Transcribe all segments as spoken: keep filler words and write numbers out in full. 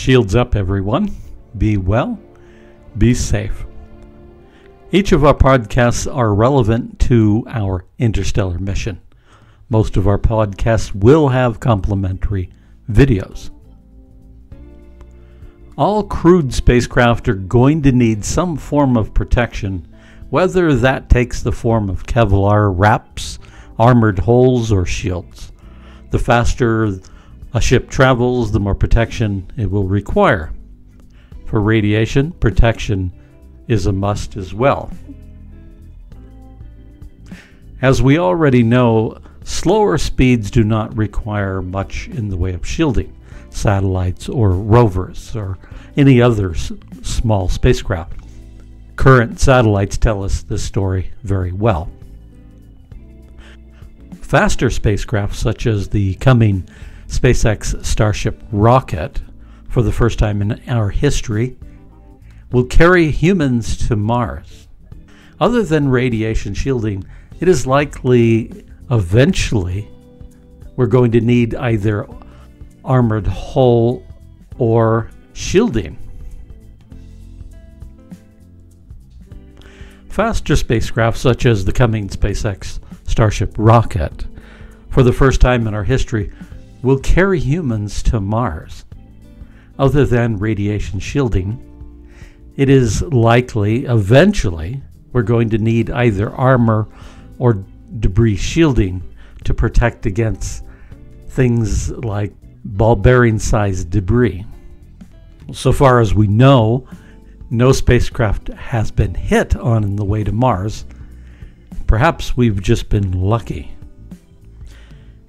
Shields up, everyone. Be well. Be safe. Each of our podcasts are relevant to our interstellar mission. Most of our podcasts will have complimentary videos. All crewed spacecraft are going to need some form of protection, whether that takes the form of Kevlar wraps, armored hulls, or shields. The faster a ship travels, the more protection it will require. For radiation, protection is a must as well. As we already know, slower speeds do not require much in the way of shielding. Satellites or rovers or any other s small spacecraft. Current satellites tell us this story very well. Faster spacecraft such as the coming SpaceX Starship rocket, for the first time in our history, will carry humans to Mars. Other than radiation shielding, it is likely eventually we're going to need either armored hull or shielding. Faster spacecraft such as the coming SpaceX Starship rocket, for the first time in our history, will carry humans to Mars. Other than radiation shielding, it is likely eventually we're going to need either armor or debris shielding to protect against things like ball bearing sized debris. So far as we know, no spacecraft has been hit on the way to Mars. Perhaps we've just been lucky.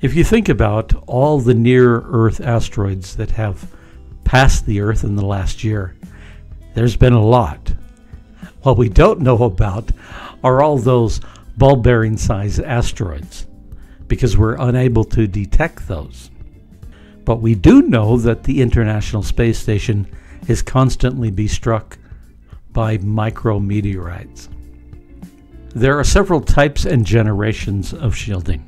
If you think about all the near-Earth asteroids that have passed the Earth in the last year, there's been a lot. What we don't know about are all those ball bearing sized asteroids, because we're unable to detect those. But we do know that the International Space Station is constantly being struck by micrometeorites. There are several types and generations of shielding.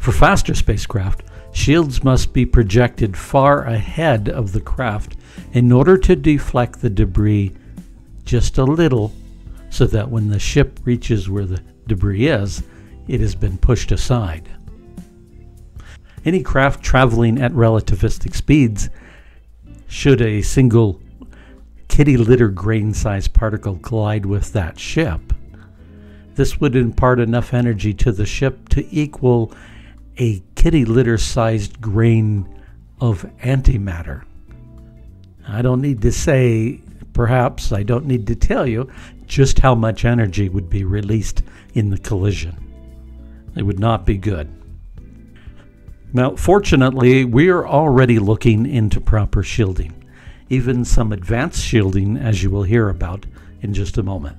For faster spacecraft, shields must be projected far ahead of the craft in order to deflect the debris just a little, so that when the ship reaches where the debris is, it has been pushed aside. Any craft traveling at relativistic speeds, should a single kitty litter grain-sized particle collide with that ship, this would impart enough energy to the ship to equal a kitty litter-sized grain of antimatter. I don't need to say, perhaps I don't need to tell you, just how much energy would be released in the collision. It would not be good. Now, fortunately, we are already looking into proper shielding, even some advanced shielding, as you will hear about in just a moment.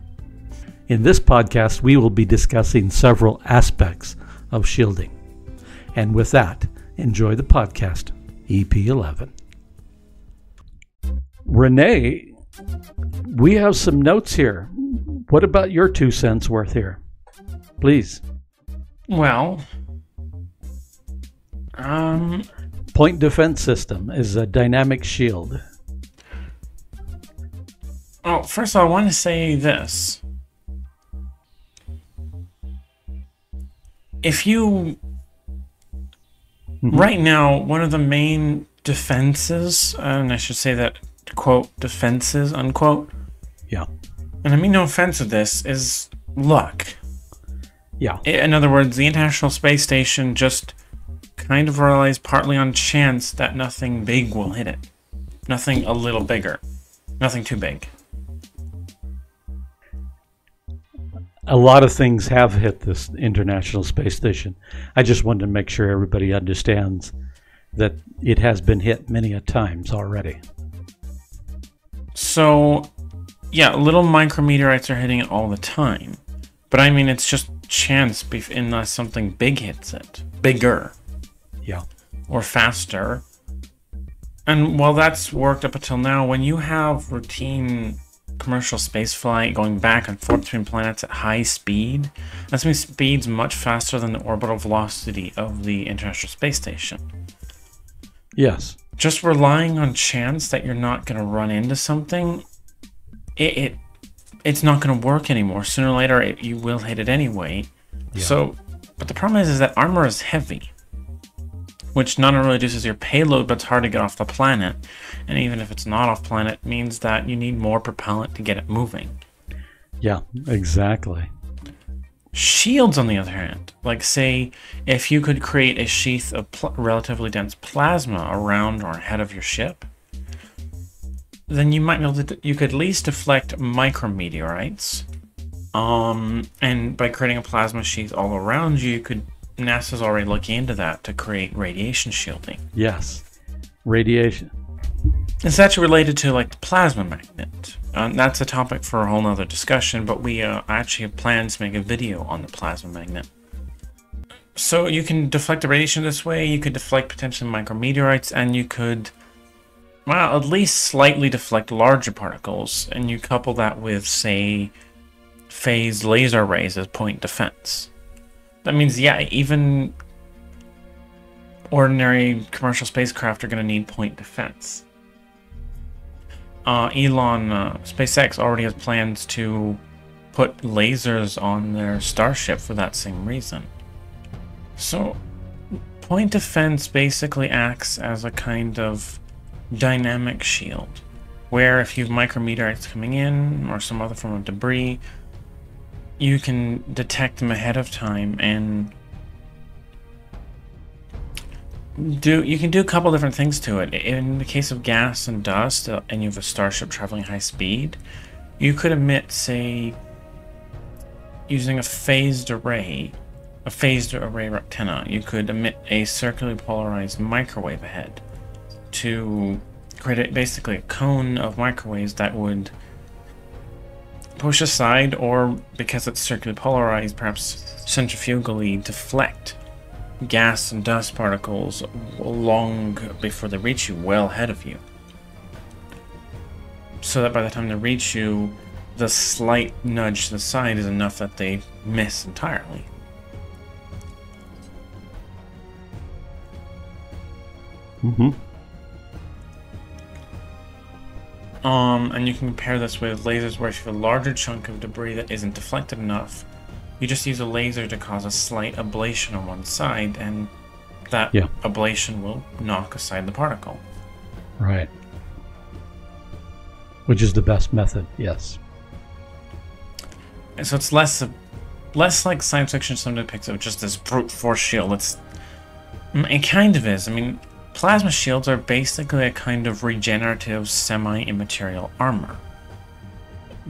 In this podcast, we will be discussing several aspects of shielding. And with that, enjoy the podcast, E P eleven. Renee, we have some notes here. What about your two cents worth here? Please. Well... Um, point defense system is a dynamic shield. Oh, first of all, I want to say this. If you... Mm-hmm. Right now, one of the main defenses, and I should say that, quote, defenses, unquote. Yeah. And I mean no offense with this, is luck. Yeah. In other words, the International Space Station just... kind of relies partly on chance that nothing big will hit it. Nothing a little bigger. Nothing too big. A lot of things have hit this International Space Station. I just wanted to make sure everybody understands that it has been hit many a times already. So, yeah, little micrometeorites are hitting it all the time. But I mean, it's just chance unless something big hits it. Bigger. Yeah. Or faster. And while that's worked up until now, when you have routine commercial spaceflight going back and forth between planets at high speed, that's means speeds much faster than the orbital velocity of the International Space Station. Yes. just relying on chance that you're not going to run into something, it, it it's not going to work anymore. Sooner or later, it, you will hit it anyway. Yeah. So, but the problem is, is that armor is heavy, which not only reduces your payload, but it's hard to get off the planet. And even if it's not off planet, it means that you need more propellant to get it moving. Yeah, exactly. Shields, on the other hand, like say if you could create a sheath of pl relatively dense plasma around or ahead of your ship, then you might be able to, you could at least deflect micrometeorites. Um, and by creating a plasma sheath all around you, you could, NASA's already looking into that to create radiation shielding. Yes, radiation. It's actually related to like the plasma magnet. Um, that's a topic for a whole nother discussion, but we uh, actually have plans to make a video on the plasma magnet. So you can deflect the radiation this way, you could deflect potentially micrometeorites, and you could, well, at least slightly deflect larger particles, and you couple that with, say, phased laser rays as point defense. That means, yeah, even ordinary commercial spacecraft are going to need point defense. Uh, Elon, uh, SpaceX already has plans to put lasers on their Starship for that same reason. So, point defense basically acts as a kind of dynamic shield, where if you have micrometeorites coming in, or some other form of debris, you can detect them ahead of time, and Do you can do a couple different things to it. In the case of gas and dust, uh, and you have a starship traveling high speed, you could emit, say, using a phased array, a phased array antenna, you could emit a circularly polarized microwave ahead to create a, basically a cone of microwaves that would push aside, or because it's circularly polarized, perhaps centrifugally deflect gas and dust particles long before they reach you, well ahead of you, so that by the time they reach you, the slight nudge to the side is enough that they miss entirely. Mm-hmm. Um, and you can compare this with lasers, where if you have a larger chunk of debris that isn't deflected enough, you just use a laser to cause a slight ablation on one side, and that yeah. ablation will knock aside the particle. Right. Which is the best method, yes. And so it's less less like science fiction some depicts of just this brute force shield. It's, it kind of is. I mean, plasma shields are basically a kind of regenerative semi-immaterial armor.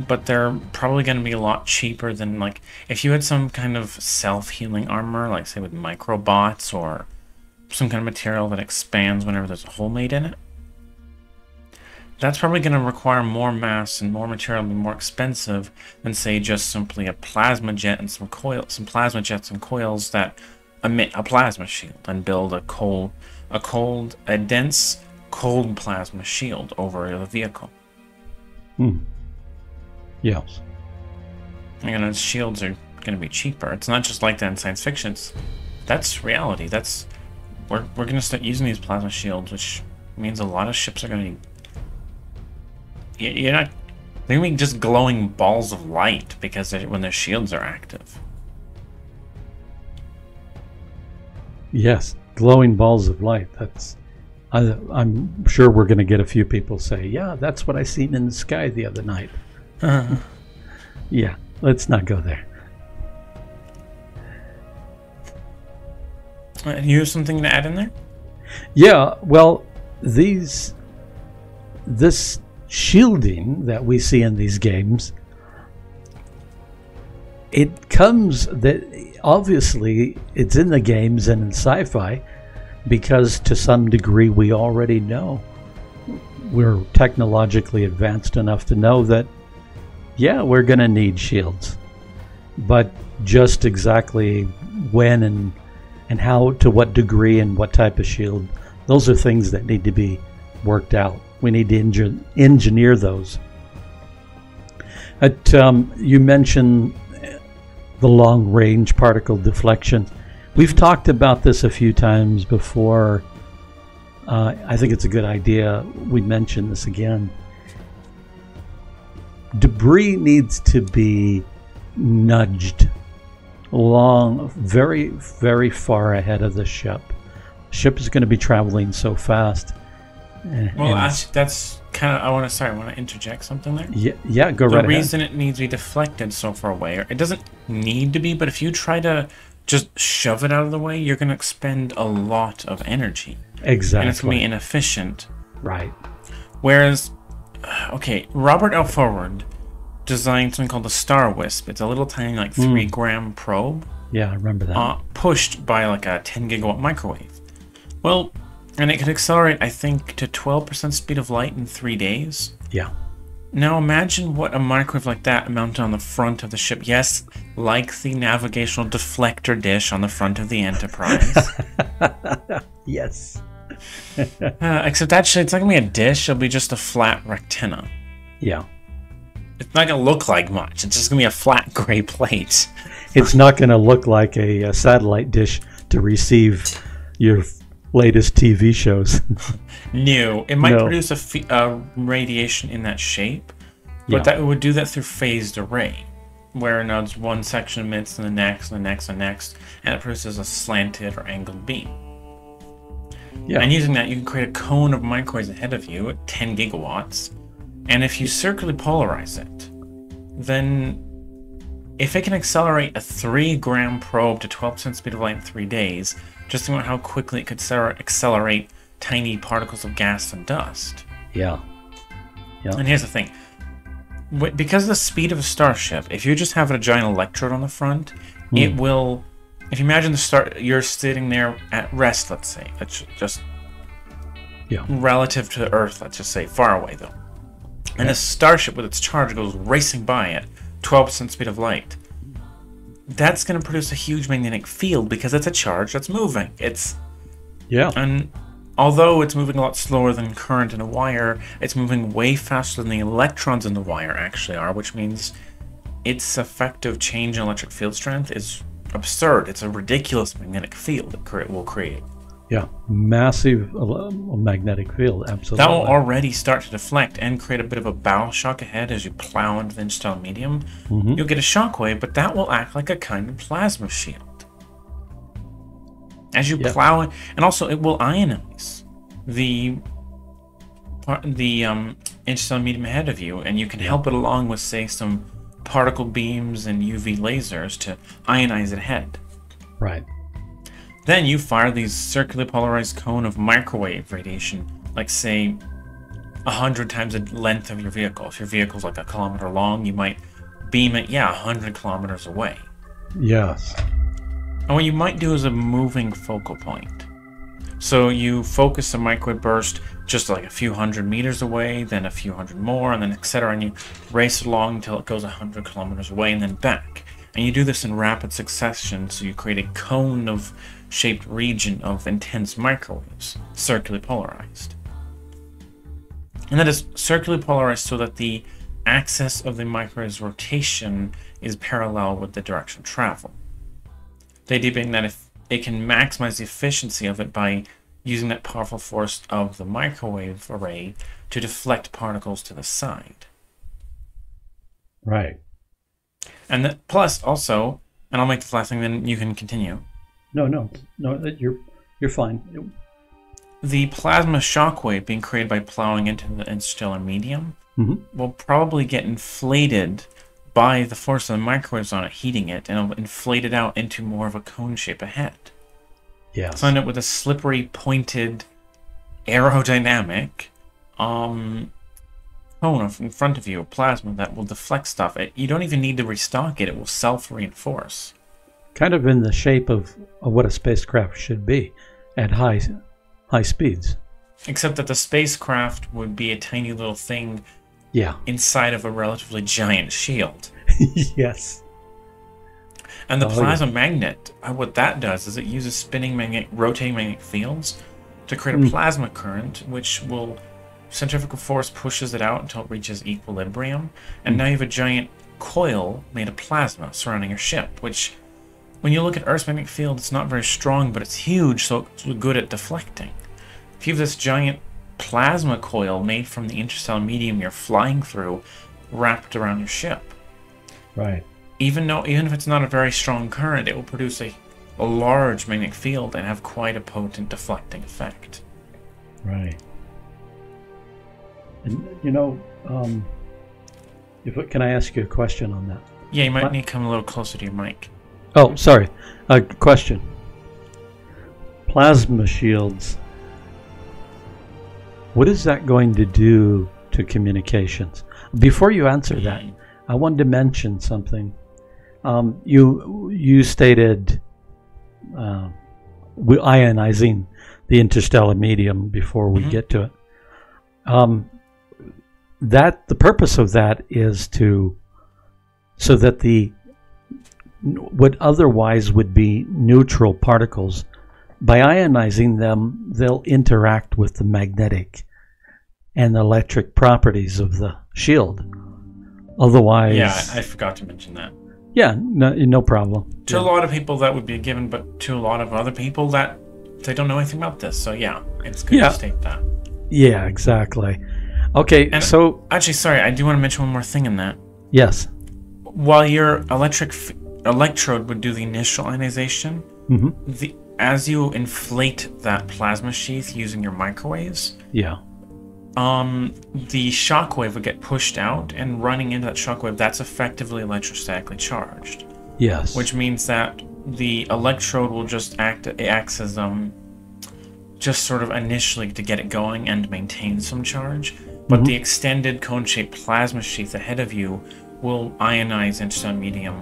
But they're probably going to be a lot cheaper than, like, if you had some kind of self-healing armor, like, say, with microbots or some kind of material that expands whenever there's a hole made in it. That's probably going to require more mass and more material and be more expensive than, say, just simply a plasma jet and some coils, some plasma jets and coils that emit a plasma shield and build a cold, a cold, a dense, cold plasma shield over the vehicle. Hmm. Yes. And those shields are going to be cheaper. It's not just like that in science fiction. It's, that's reality. That's we're we're going to start using these plasma shields, which means a lot of ships are going to. You're not. They're going to be just glowing balls of light because they, when their shields are active. Yes, glowing balls of light. That's. I, I'm sure we're going to get a few people say, "Yeah, that's what I seen in the sky the other night." Uh, yeah, let's not go there. Uh, you have something to add in there? Yeah, well, these, this shielding that we see in these games, it comes that obviously it's in the games and in sci-fi because to some degree we already know, we're technologically advanced enough to know that yeah, we're going to need shields, but just exactly when and and how, to what degree and what type of shield, those are things that need to be worked out. We need to enge engineer those. At, um, you mentioned the long-range particle deflection. We've talked about this a few times before uh, I think it's a good idea we mention this again. Debris needs to be nudged along very, very far ahead of the ship. The ship is going to be traveling so fast. Well, actually, that's kind of, I want to, sorry, I want to interject something there. Yeah, yeah, go right ahead. The reason it needs to be deflected so far away, or it doesn't need to be, but if you try to just shove it out of the way, you're going to expend a lot of energy. Exactly. And it's going to be inefficient. Right. Whereas, okay, Robert L. Forward designed something called the Star Wisp. It's a little tiny, like, three mm. gram probe. Yeah, I remember that. Uh, pushed by like a ten gigawatt microwave. Well, and it could accelerate, I think, to twelve percent speed of light in three days. Yeah. Now imagine what a microwave like that mounted on the front of the ship. Yes, like the navigational deflector dish on the front of the Enterprise. Yes. uh, except actually, it's not going to be a dish. It'll be just a flat rectenna. Yeah. It's not going to look like much. It's just going to be a flat gray plate. It's not going to look like a, a satellite dish to receive your latest T V shows. No, it might no. produce a fe uh, radiation in that shape, but yeah. that it would do that through phased array, where now it's one section emits and the next and the next and the next, and it produces a slanted or angled beam. Yeah. And using that, you can create a cone of microwaves ahead of you at ten gigawatts, and if you circularly polarize it, then if it can accelerate a three gram probe to twelve percent speed of light in three days, just think about how quickly it could accelerate tiny particles of gas and dust. Yeah. yeah. And here's the thing. Because of the speed of a starship, if you just have a giant electrode on the front, mm. it will... If you imagine the star, you're sitting there at rest, let's say. That's just yeah. relative to Earth, let's just say, far away, though. Okay. And a starship with its charge goes racing by it, twelve percent speed of light. That's going to produce a huge magnetic field because it's a charge that's moving. It's yeah. And although it's moving a lot slower than current in a wire, it's moving way faster than the electrons in the wire actually are, which means its effective change in electric field strength is absurd. It's a ridiculous magnetic field it will create. Yeah, massive magnetic field, absolutely. That will already start to deflect and create a bit of a bow shock ahead as you plow into the interstellar medium. Mm-hmm. You'll get a shockwave, but that will act like a kind of plasma shield. As you yep. plow it, and also it will ionize the the um, interstellar medium ahead of you, and you can help it along with, say, some particle beams and U V lasers to ionize it ahead. Right. Then you fire these circularly polarized cone of microwave radiation, like, say, a hundred times the length of your vehicle. If your vehicle's like a kilometer long, you might beam it, yeah, a hundred kilometers away. Yes. And what you might do is a moving focal point. So you focus the microwave burst just like a few hundred meters away, then a few hundred more, and then et cetera, and you race it along until it goes a hundred kilometers away and then back. And you do this in rapid succession, so you create a cone of shaped region of intense microwaves, circularly polarized. And that is circularly polarized so that the axis of the microwave's rotation is parallel with the direction of travel. The idea being that if it can maximize the efficiency of it by using that powerful force of the microwave array to deflect particles to the side. Right. And that, plus also, and I'll make this last thing, then you can continue. No, no, no, you're, you're fine. The plasma shockwave being created by plowing into the interstellar medium mm-hmm. will probably get inflated by the force of the microwaves on it heating it, and it'll inflate it out into more of a cone shape ahead. Yeah. So end up with a slippery, pointed, aerodynamic um, cone in front of you, a plasma that will deflect stuff. It, you don't even need to restock it. It will self-reinforce. Kind of in the shape of, of what a spacecraft should be at high high speeds. Except that the spacecraft would be a tiny little thing yeah. inside of a relatively giant shield. Yes. And the oh, plasma yeah. magnet, what that does is it uses spinning magnetic, rotating magnetic fields to create a mm. plasma current, which will, centrifugal force pushes it out until it reaches equilibrium. And mm. now you have a giant coil made of plasma surrounding your ship, which... When you look at Earth's magnetic field, it's not very strong, but it's huge, so it's good at deflecting. If you have this giant plasma coil made from the interstellar medium you're flying through wrapped around your ship. Right. Even though, even if it's not a very strong current, it will produce a, a large magnetic field and have quite a potent deflecting effect. Right. And, you know, um, if, can I ask you a question on that? Yeah, you might what? need to come a little closer to your mic. Oh, sorry. A uh, question. Plasma shields. What is that going to do to communications? Before you answer that, I wanted to mention something. Um, you you stated uh, we're ionizing the interstellar medium before we mm-hmm. get to it. Um, that the purpose of that is to so that the what otherwise would be neutral particles, by ionizing them, they'll interact with the magnetic and electric properties of the shield. Otherwise... Yeah, I forgot to mention that. Yeah, no, no problem. To yeah. a lot of people that would be a given, but to a lot of other people that they don't know anything about this. So yeah, it's good yeah. to state that. Yeah, exactly. Okay, and so... Actually, sorry, I do want to mention one more thing in that. Yes. While your electric f electrode would do the initial ionization, mm-hmm. the, as you inflate that plasma sheath using your microwaves... Yeah. Um, the shockwave would get pushed out, and running into that shockwave, that's effectively electrostatically charged. Yes. Which means that the electrode will just act it acts as um, just sort of initially to get it going and maintain some charge. But mm-hmm. the extended cone-shaped plasma sheath ahead of you will ionize into some medium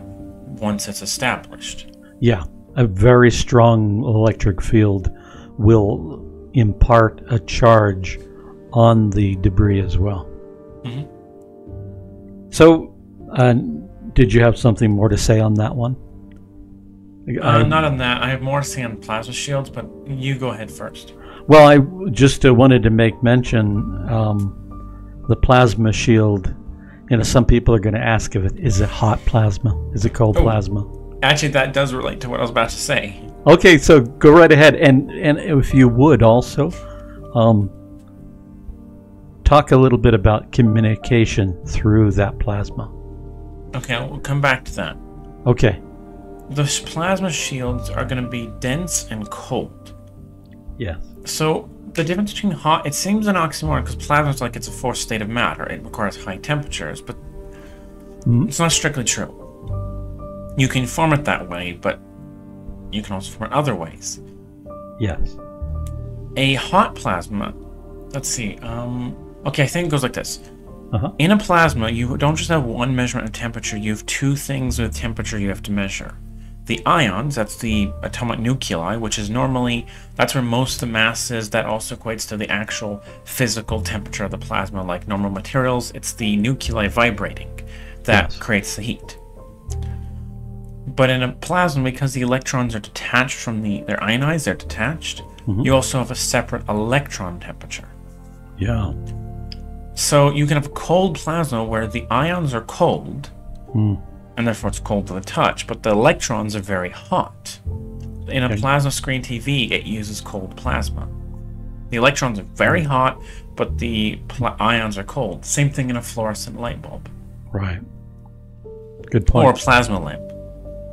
once it's established. Yeah, a very strong electric field will impart a charge on the debris as well. Mm-hmm. So, uh, did you have something more to say on that one? Uh, I, not on that. I have more to say on plasma shields, but you go ahead first. Well, I just uh, wanted to make mention um, the plasma shield. You know, some people are going to ask if it is it hot plasma, is it cold oh, plasma? Actually, that does relate to what I was about to say. Okay, so go right ahead, and and if you would also. Um, Talk a little bit about communication through that plasma. Okay, we'll come back to that. Okay. Those plasma shields are going to be dense and cold. Yes. So the difference between hot, it seems an oxymoron because plasma is like it's a forced state of matter. It requires high temperatures, but mm-hmm. it's not strictly true. You can form it that way, but you can also form it other ways. Yes. A hot plasma, let's see, um... Okay, I think it goes like this. Uh-huh. In a plasma, you don't just have one measurement of temperature. You have two things with temperature you have to measure. The ions, that's the atomic nuclei, which is normally, that's where most of the mass is. That also equates to the actual physical temperature of the plasma. Like normal materials, it's the nuclei vibrating that yes. creates the heat. But in a plasma, because the electrons are detached from the, they're ionized, they're detached, mm-hmm. you also have a separate electron temperature. Yeah. So you can have cold plasma where the ions are cold, mm. and therefore it's cold to the touch, but the electrons are very hot. In a plasma screen T V, it uses cold plasma. The electrons are very hot, but the ions are cold. Same thing in a fluorescent light bulb. Right. Good point. Or a plasma lamp.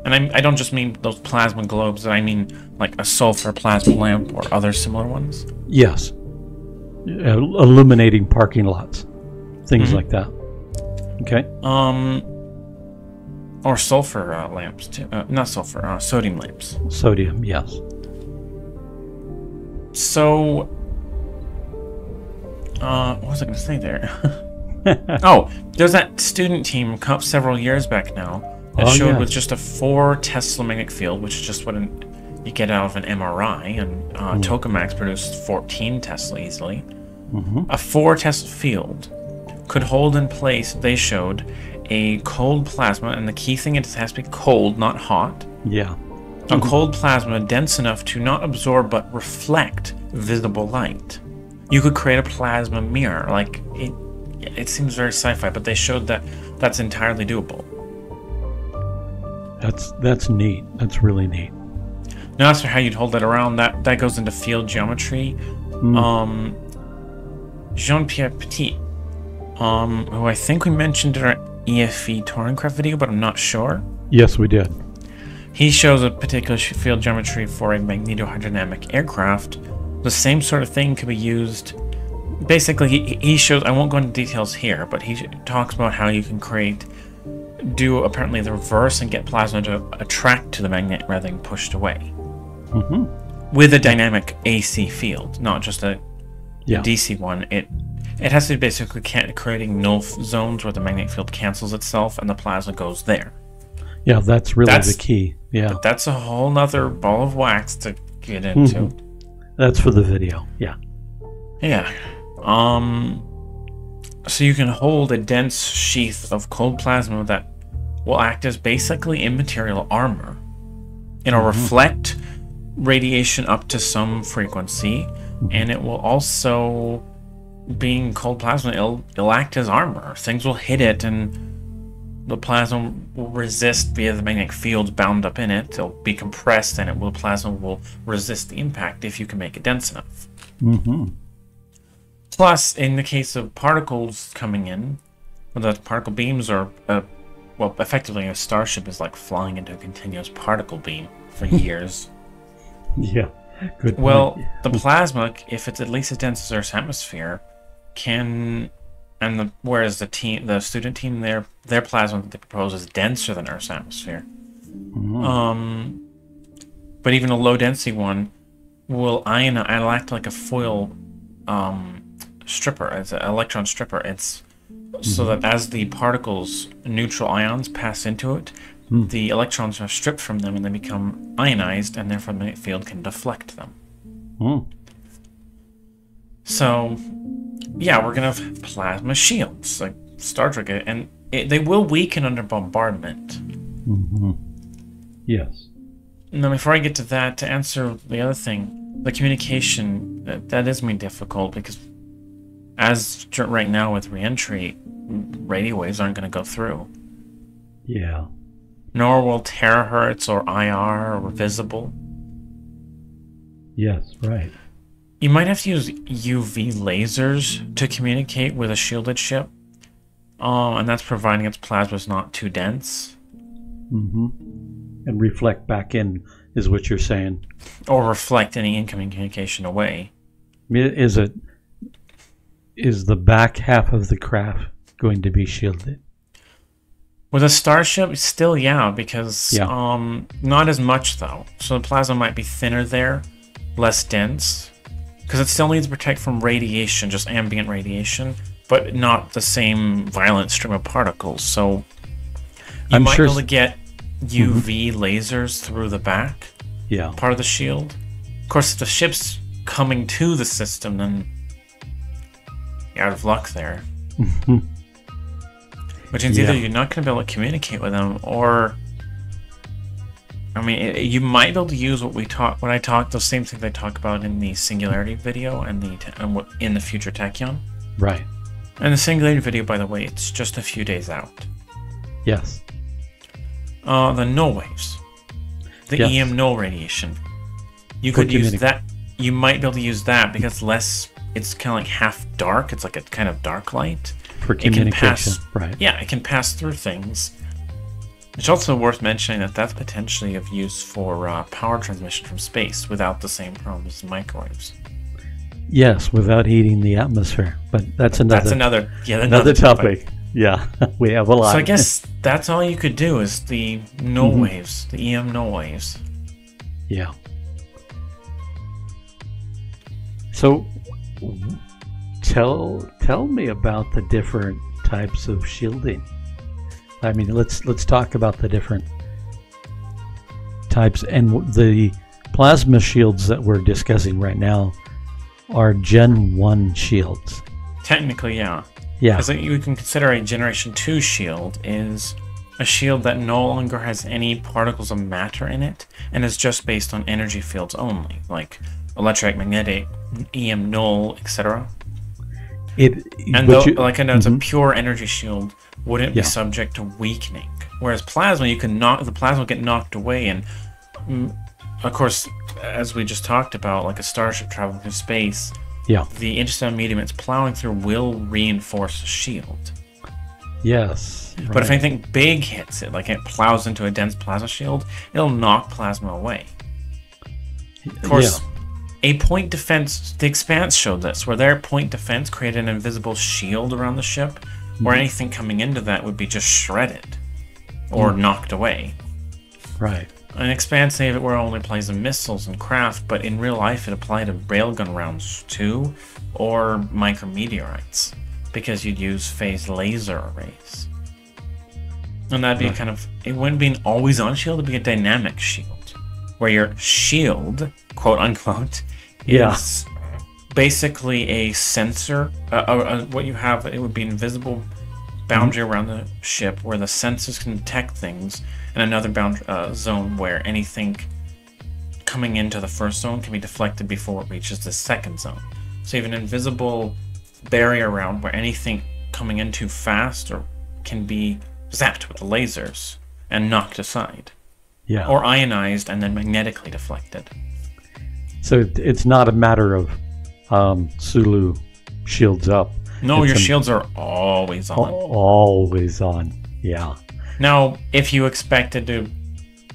And I, I don't just mean those plasma globes, I mean like a sulfur plasma lamp or other similar ones. Yes. Illuminating parking lots, things mm-hmm. like that. Okay. Um, or sulfur uh, lamps too. Uh, not sulfur, uh, sodium lamps. Sodium, yes. So, uh, what was I going to say there? Oh, there's that student team several years back now that oh, showed yes. with just a four Tesla magnetic field, which is just what an you get out of an M R I, and uh, mm. Tokamaks produced fourteen Tesla easily. Mm-hmm. A four Tesla field could hold in place, they showed, a cold plasma, and the key thing is it has to be cold, not hot. Yeah. Mm-hmm. A cold plasma dense enough to not absorb but reflect visible light. You could create a plasma mirror. Like, it, it seems very sci-fi, but they showed that that's entirely doable. That's, that's neat. That's really neat. Now, as for how you'd hold it around, that, that goes into field geometry. Mm. Um, Jean-Pierre Petit, um, who I think we mentioned in our E F V Torrencraft video, but I'm not sure. Yes, we did. He shows a particular field geometry for a magnetohydrodynamic aircraft. The same sort of thing could be used. Basically, he, he shows, I won't go into details here, but he talks about how you can create, do apparently the reverse and get plasma to attract to the magnet rather than pushed away. Mm-hmm. With a dynamic A C field, not just a, yeah. a D C one. It it has to be basically creating null zones where the magnetic field cancels itself and the plasma goes there. Yeah, that's really that's, the key. Yeah, but that's a whole nother ball of wax to get into. Mm-hmm. That's for the video. Yeah. Yeah. Um. So you can hold a dense sheath of cold plasma that will act as basically immaterial armor. It'll mm-hmm. reflect radiation up to some frequency, mm-hmm. and it will also, being cold plasma, it'll, it'll act as armor. Things will hit it, and the plasma will resist via the magnetic field bound up in it. It'll be compressed, and it will plasma will resist the impact if you can make it dense enough. Mm-hmm. Plus, in the case of particles coming in, whether that's particle beams or, uh, well, effectively a starship is like flying into a continuous particle beam for years. Yeah, good point. Well, the plasma, if it's at least as dense as Earth's atmosphere, can, and the, whereas the team, the student team, their their plasma that they propose is denser than Earth's atmosphere. Mm-hmm. Um, but even a low density one will ion, it'll act like a foil. Um. stripper, as an electron stripper. It's mm-hmm. so that as the particles, neutral ions, pass into it, mm. the electrons are stripped from them and they become ionized, and therefore the magnetic field can deflect them. Mm. So, yeah, we're going to have plasma shields, like Star Trek, and it, they will weaken under bombardment. Mm-hmm. Yes. Now, before I get to that, to answer the other thing, the communication, that, that is going to be difficult because as right now with re-entry, radio waves aren't going to go through. Yeah. Nor will terahertz or I R or visible. Yes, right. You might have to use U V lasers to communicate with a shielded ship. Um, and that's providing its plasma is not too dense. Mm-hmm. And reflect back in is what you're saying. Or reflect any incoming communication away. Is it... Is the back half of the craft going to be shielded? With a starship, still, yeah, because yeah. um, not as much though. So the plasma might be thinner there, less dense, because it still needs to protect from radiation, just ambient radiation, but not the same violent stream of particles. So you I'm might sure be able to get U V mm-hmm. lasers through the back, yeah, part of the shield. Of course, if the ship's coming to the system, then you're out of luck there. Which means yeah. either you're not going to be able to communicate with them, or I mean, it, you might be able to use what we talk, when I talk, those same things I talk about in the Singularity video and the in the future Tachyon. Right. And the Singularity video, by the way, it's just a few days out. Yes. Uh, the null waves, the yes. E M null radiation. You For could use that. You might be able to use that because less. It's kind of like half dark. It's like a kind of dark light. For communication, it can pass, right. Yeah, it can pass through things. It's also worth mentioning that that's potentially of use for uh, power transmission from space without the same problems as microwaves. Yes, without heating the atmosphere. But that's but another That's another, yeah, another, another topic. topic. Yeah, we have a lot. So I guess that's all you could do is the null mm-hmm. waves, the E M null waves. Yeah. So... Tell tell me about the different types of shielding. I mean, let's let's talk about the different types, and the plasma shields that we're discussing right now are Gen one shields. Technically, yeah. Yeah. Because you can consider a Generation two shield is a shield that no longer has any particles of matter in it, and is just based on energy fields only, like electromagnetic, E M null, et cetera. It and though, you, like I know, it's mm-hmm. a pure energy shield wouldn't yeah. be subject to weakening. Whereas plasma, you can knock the plasma will get knocked away, and of course, as we just talked about, like a starship traveling through space, yeah, the interstellar medium it's plowing through will reinforce the shield. Yes. But right. if anything big hits it, like it plows into a dense plasma shield, it'll knock plasma away. Of course, yeah. a point defense, the Expanse showed this, where their point defense created an invisible shield around the ship, where mm. anything coming into that would be just shredded or mm. knocked away. Right. An Expanse save it where it only plays in missiles and craft, but in real life it applied to railgun rounds too, or micrometeorites, because you'd use phased laser arrays. And that'd be right. kind of, it wouldn't be an always on shield, it'd be a dynamic shield, where your shield, quote unquote, yeah. is basically a sensor, uh, uh, what you have, it would be invisible boundary mm-hmm. around the ship where the sensors can detect things, and another bound uh, zone where anything coming into the first zone can be deflected before it reaches the second zone. So you have an invisible barrier around where anything coming in too fast or can be zapped with the lasers and knocked aside, yeah, or ionized and then magnetically deflected. So it's not a matter of um, Sulu shields up. No, it's your shields are always on. Always on, yeah. Now, if you expected to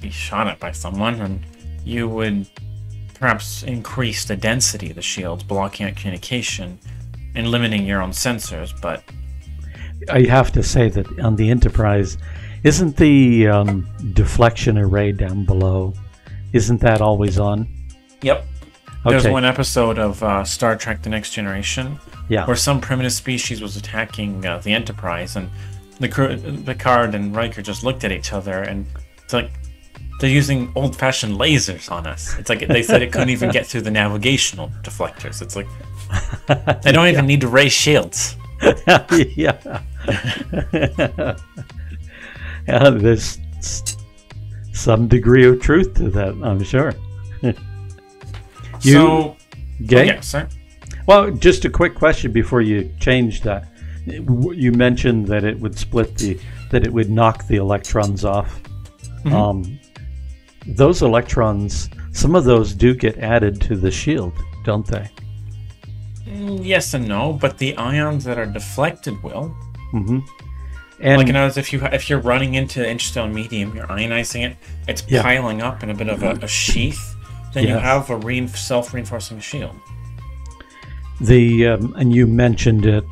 be shot at by someone, and you would perhaps increase the density of the shields, blocking out communication and limiting your own sensors, but... I have to say that on the Enterprise, isn't the um, deflection array down below, isn't that always on? Yep. Okay. There's one episode of uh, Star Trek: The Next Generation yeah. where some primitive species was attacking uh, the Enterprise, and the crew, Picard and Riker, just looked at each other, and it's like, they're using old-fashioned lasers on us. It's like they said it couldn't even get through the navigational deflectors. It's like, they don't yeah. even need to raise shields. yeah. yeah. There's some degree of truth to that, I'm sure. You so, gay? Oh yeah, sir. Well, just a quick question before you change that. You mentioned that it would split the, that it would knock the electrons off. Mm-hmm. um, those electrons, some of those do get added to the shield, don't they? Yes and no, but the ions that are deflected will. Mm-hmm. And like in other words, if you if you're running into interstellar medium, you're ionizing it, it's yeah. piling up in a bit of a, a sheath. Then yes. you have a re self-reinforcing shield. The um, and you mentioned it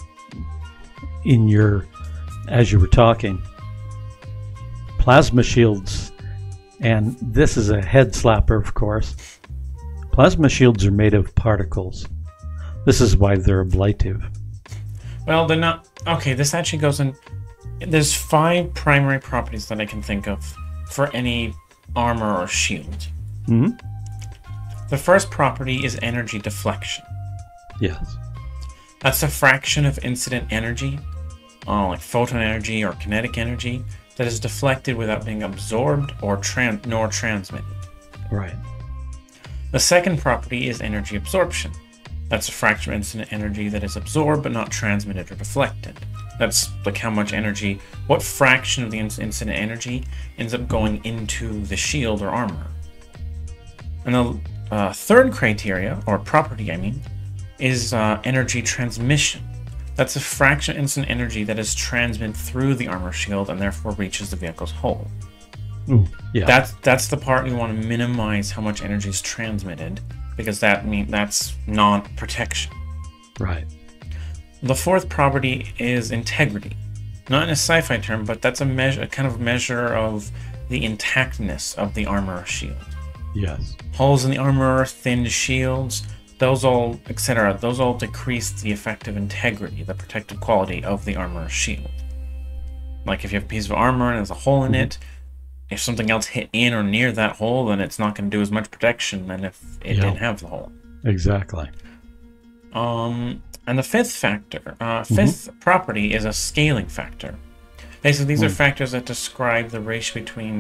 in your, as you were talking, plasma shields, and this is a head slapper, of course. Plasma shields are made of particles. This is why they're ablative. Well, they're not. Okay, this actually goes in. There's five primary properties that I can think of for any armor or shield. Mm-hmm. The first property is energy deflection. Yes. That's a fraction of incident energy, uh, like photon energy or kinetic energy, that is deflected without being absorbed or tran nor transmitted. Right. The second property is energy absorption. That's a fraction of incident energy that is absorbed but not transmitted or deflected. That's like how much energy, what fraction of the in incident energy ends up going into the shield or armor. And the Uh, third criteria, or property I mean, is uh, energy transmission. That's a fraction of instant energy that is transmitted through the armor shield and therefore reaches the vehicle's hull. Ooh, yeah. That's, that's the part we want to minimize, how much energy is transmitted, because that mean, that's non-protection. Right. The fourth property is integrity. Not in a sci-fi term, but that's a, measure, a kind of measure of the intactness of the armor shield. Yes. Holes in the armor, thin shields, those all, et cetera. Those all decrease the effective integrity, the protective quality of the armor shield. Like if you have a piece of armor and there's a hole in it, if something else hit in or near that hole, then it's not going to do as much protection than if it yeah. didn't have the hole. Exactly. Um, and the fifth factor, uh, fifth mm-hmm. property is a scaling factor. Basically, these mm. are factors that describe the ratio between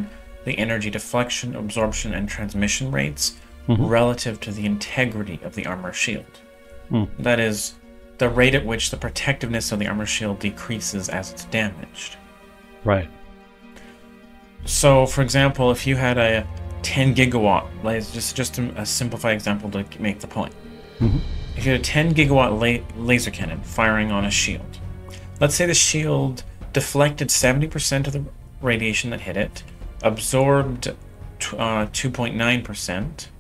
the energy deflection, absorption, and transmission rates mm-hmm. relative to the integrity of the armor shield. Mm. That is, the rate at which the protectiveness of the armor shield decreases as it's damaged. Right. So, for example, if you had a ten gigawatt, like just, just a, a simplified example to make the point. Mm-hmm. If you had a ten gigawatt la laser cannon firing on a shield, let's say the shield deflected seventy percent of the radiation that hit it, absorbed two point nine percent,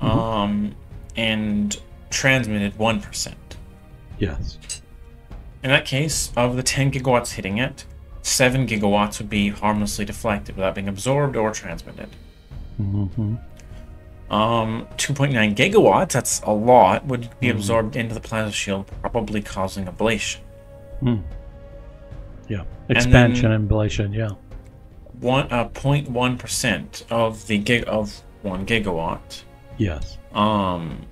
uh, mm-hmm. um, and transmitted one percent. Yes. In that case, of the ten gigawatts hitting it, seven gigawatts would be harmlessly deflected without being absorbed or transmitted. Mm-hmm. Um, two point nine gigawatts, that's a lot, would be mm-hmm. absorbed into the plasma shield, probably causing ablation. Mm. Yeah, expansion and, and ablation, yeah. One, uh, zero point one percent of the gig of one gigawatt. Yes. Um.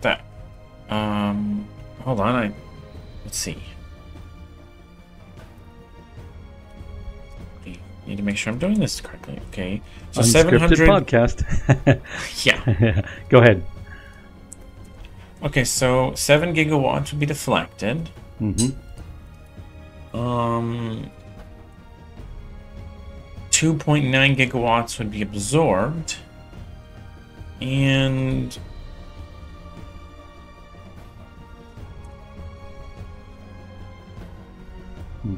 That. Um. Hold on. I. Let's see. I need to make sure I'm doing this correctly. Okay. So seven hundred. Unscripted podcast. Yeah. Go ahead. Okay, so seven gigawatts would be deflected. Mm-hmm. Um, two point nine gigawatts would be absorbed, and hmm.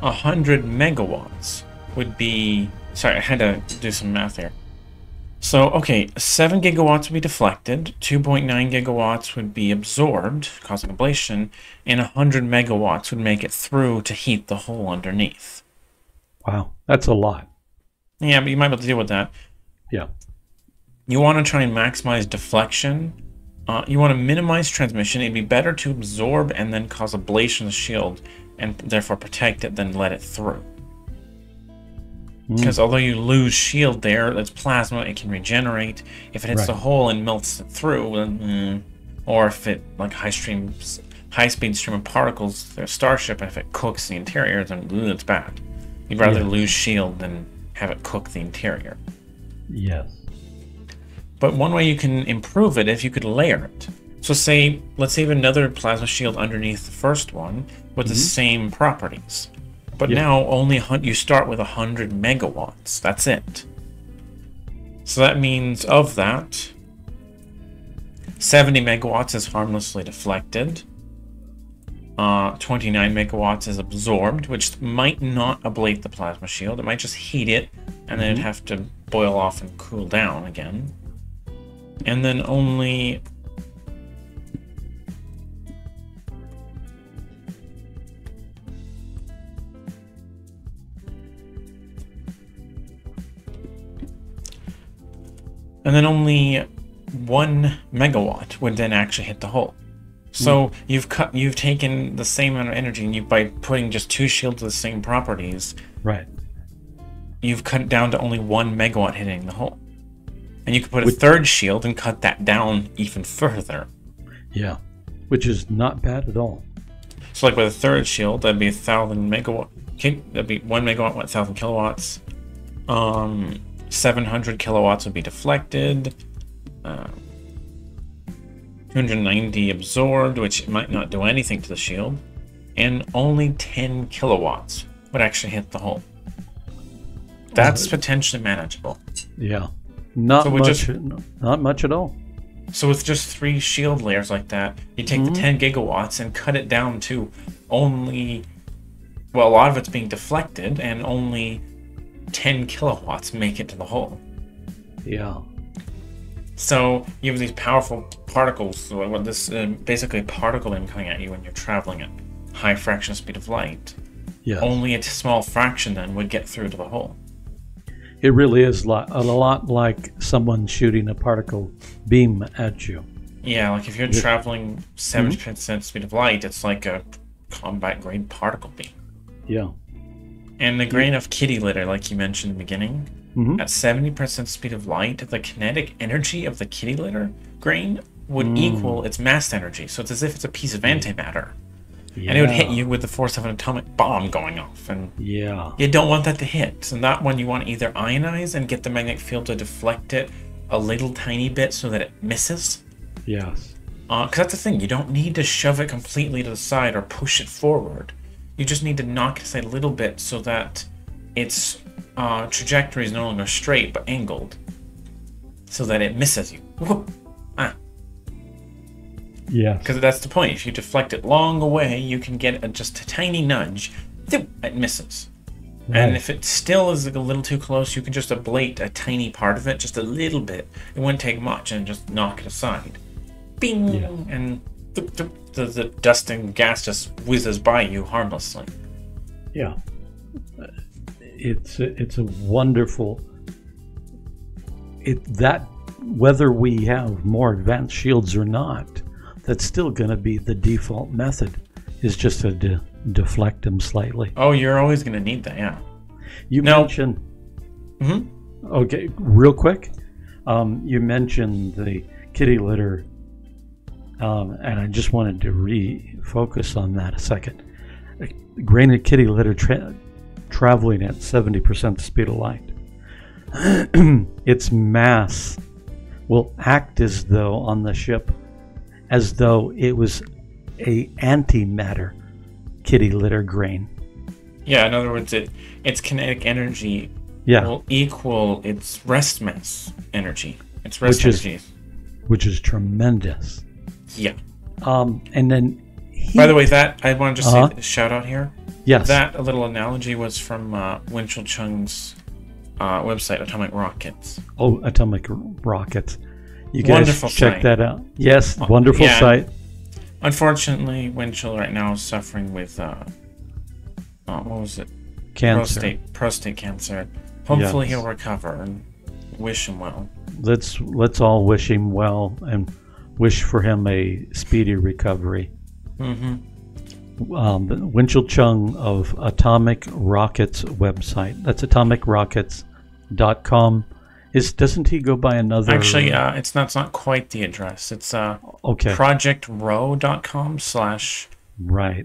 A hundred megawatts would be... Sorry, I had to do some math here. So, okay, seven gigawatts would be deflected, two point nine gigawatts would be absorbed, causing ablation, and a hundred megawatts would make it through to heat the hole underneath. Wow, that's a lot. Yeah, but you might be able to deal with that. Yeah. You want to try and maximize deflection. Uh, you want to minimize transmission. It'd be better to absorb and then cause ablation of the shield, and therefore protect it, then let it through. Because mm. although you lose shield there, that's plasma, it can regenerate. If it hits right. the hole and melts it through, then, mm, or if it, like high streams, high-speed stream of particles, their Starship, and if it cooks the interior, then mm, it's bad. You'd rather yeah. lose shield than have it cook the interior. Yes. But one way you can improve it, if you could layer it. So say, let's say another plasma shield underneath the first one with mm-hmm. the same properties, but yeah. now only you start with one hundred megawatts. That's it. So that means of that, seventy megawatts is harmlessly deflected. Uh, twenty-nine megawatts is absorbed, which might not ablate the plasma shield. It might just heat it, and then mm-hmm. it'd have to boil off and cool down again. And then only... And then only one megawatt would then actually hit the hole. So mm. you've cut, you've taken the same amount of energy, and you by putting just two shields with the same properties, right? You've cut it down to only one megawatt hitting the hole, and you could put a which, third shield and cut that down even further. Yeah, which is not bad at all. So, like with a third shield, that'd be a thousand megawatt. That'd be one megawatt, one thousand kilowatts. Um. seven hundred kilowatts would be deflected, uh, two hundred ninety absorbed, which might not do anything to the shield, and only ten kilowatts would actually hit the hole. That's uh, potentially manageable. Yeah, not so much, just, not much at all. So with just three shield layers like that, you take mm-hmm. the ten gigawatts and cut it down to only, well, a lot of it's being deflected, and only ten kilowatts make it to the hole. Yeah. So you have these powerful particles. Well, this uh, basically particle beam coming at you when you're traveling at high fraction speed of light. Yeah. Only a small fraction then would get through to the hole. It really is a lot, a lot like someone shooting a particle beam at you. Yeah, like if you're yeah. traveling seventy percent mm-hmm. speed of light, it's like a combat grade particle beam. Yeah. And the grain of kitty litter, like you mentioned in the beginning, mm-hmm. at seventy percent speed of light, the kinetic energy of the kitty litter grain would mm. equal its mass energy. So it's as if it's a piece of antimatter. Yeah. And it would hit you with the force of an atomic bomb going off. And yeah. you don't want that to hit. So that one you want to either ionize and get the magnetic field to deflect it, a little tiny bit so that it misses. Yes. Because uh, that's the thing, you don't need to shove it completely to the side or push it forward. You just need to knock it aside a little bit so that its uh, trajectory is no longer straight but angled, so that it misses you. Whoop. Ah. Yeah. Because that's the point. If you deflect it long away, you can get a, just a tiny nudge. It misses. Right. And if it still is a little too close, you can just ablate a tiny part of it, just a little bit. It wouldn't take much, and just knock it aside. Bing! Yeah. And the, the, the, the dust and gas just whizzes by you harmlessly. Yeah. It's a, it's a wonderful... It, that whether we have more advanced shields or not, that's still going to be the default method, is just to de deflect them slightly. Oh, you're always going to need that, yeah. You now, mentioned... Mm-hmm. Okay, real quick. Um, you mentioned the kitty litter, um, and I just wanted to refocus on that a second. A grain of kitty litter tra traveling at seventy percent the speed of light. Its mass will act as though on the ship as though it was a antimatter kitty litter grain. Yeah, in other words, it its kinetic energy yeah. will equal its rest mass energy. Its rest which energy, is, which is tremendous. Yeah. Um, and then. He, By the way, that I want to just uh-huh. say a shout out here. Yes. That a little analogy was from uh, Winchell Chung's Uh, website, Atomic Rockets. Oh, Atomic Rockets. You guys wonderful check site. that out. Yes, wonderful yeah. site. Unfortunately, Winchell right now is suffering with, uh, uh, what was it? Cancer. Prostate, prostate cancer. Hopefully yes. he'll recover, and wish him well. Let's, let's all wish him well and wish for him a speedy recovery. Mm-hmm. Um, Winchell Chung of Atomic Rockets website. That's Atomic Rockets. Dot com is doesn't he go by another actually uh it's not it's not quite the address, it's uh okay project row dot com slash right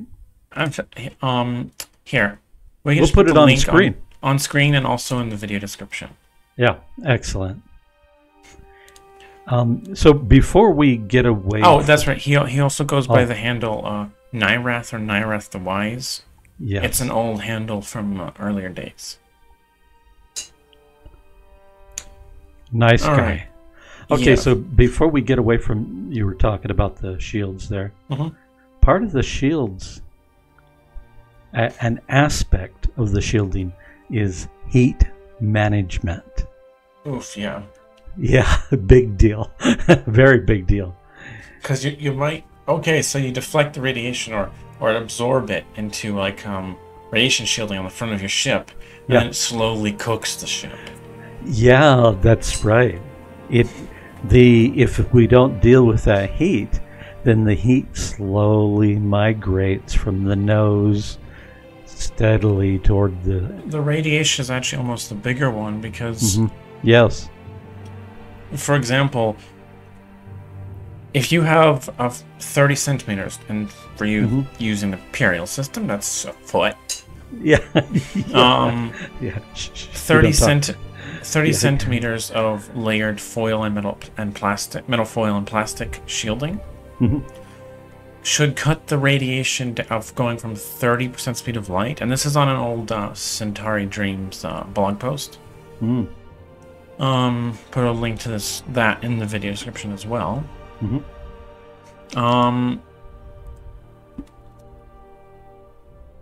um here we can we'll just put, put it on screen on, on screen and also in the video description. Yeah, excellent. Um so before we get away oh that's right he, he also goes oh. by the handle uh Nyrath or Nyrath the Wise. Yeah, it's an old handle from uh, earlier days. Nice All guy. Right. Okay, yeah. So before we get away from, you were talking about the shields there. Mm-hmm. Part of the shields, a, an aspect of the shielding is heat management. Oof, yeah. Yeah, big deal. Very big deal. Because you, you might, okay, so you deflect the radiation or, or absorb it into like um, radiation shielding on the front of your ship, and yeah. it slowly cooks the ship. Yeah, that's right. It the if we don't deal with that heat, then the heat slowly migrates from the nose steadily toward the the radiation is actually almost the bigger one because mm-hmm. yes. For example, if you have a thirty centimeters, and for you mm-hmm. using the imperial system, that's a foot. Yeah. yeah. Um. Yeah. thirty centimeters. thirty yeah. centimeters of layered foil and metal and plastic, metal foil and plastic shielding mm-hmm. should cut the radiation of going from thirty percent speed of light. And this is on an old uh, Centauri Dreams uh, blog post. Mm. Um, put a link to this that in the video description as well. Mm-hmm. Um,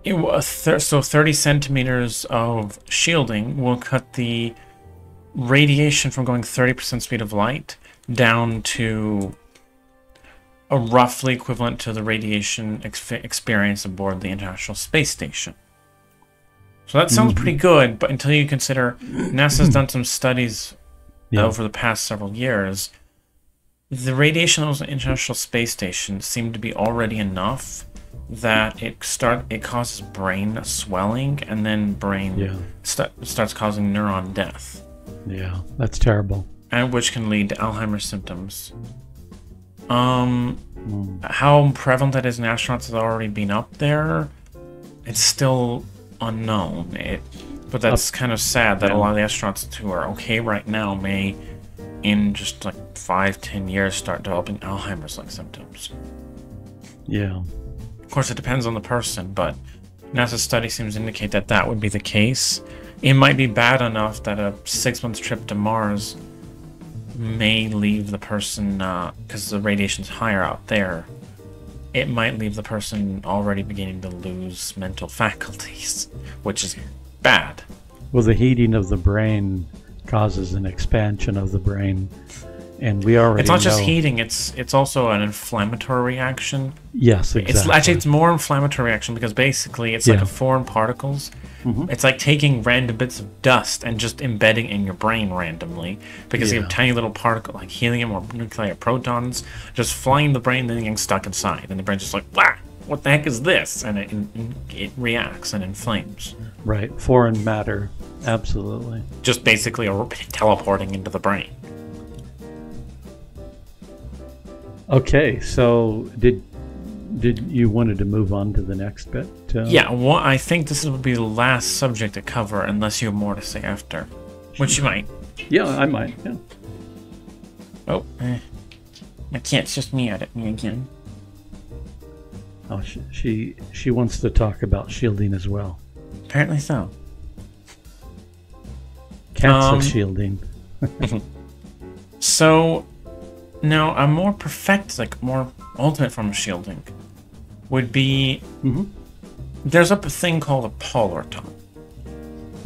it was th so thirty centimeters of shielding will cut the radiation from going thirty percent speed of light down to a roughly equivalent to the radiation ex experience aboard the International Space Station. So that sounds mm-hmm. pretty good, but until you consider NASA's done some studies yeah. over the past several years, the radiation that was on the International Space Station seemed to be already enough that it start it causes brain swelling, and then brain yeah. st starts causing neuron death. Yeah, that's terrible. And which can lead to Alzheimer's symptoms. Um, mm. How prevalent that is in astronauts has already been up there. It's still unknown. It, but that's up, kind of sad that yeah. a lot of the astronauts who are okay right now may in just like five, ten years start developing Alzheimer's-like symptoms. Yeah. Of course, it depends on the person, but NASA's study seems to indicate that that would be the case. It might be bad enough that a six-month trip to Mars may leave the person, because uh, the radiation's higher out there, it might leave the person already beginning to lose mental faculties, which is bad. Well, the heating of the brain causes an expansion of the brain, and we already It's not know... just heating, it's it's also an inflammatory reaction. Yes, exactly. It's, actually, it's more inflammatory reaction, because basically it's yeah. like a foreign particles. Mm-hmm. It's like taking random bits of dust and just embedding in your brain randomly, because yeah. you have tiny little particles like helium or nuclear protons just flying the brain, then getting stuck inside, and the brain's just like, "Wah, what the heck is this?" And it, it it reacts and inflames. Right, foreign matter, absolutely. Just basically teleporting into the brain. Okay, so did. Did you wanted to move on to the next bit? Uh, yeah, well, I think this would be the last subject to cover, unless you have more to say after. Which you might. Yeah, I might, yeah. Oh, eh. My cat's just meowed at me again. Oh, she, she, she wants to talk about shielding as well. Apparently so. Cats um, are shielding. So, now, a more perfect, like, more ultimate form of shielding would be mm-hmm. there's a thing called a polar top.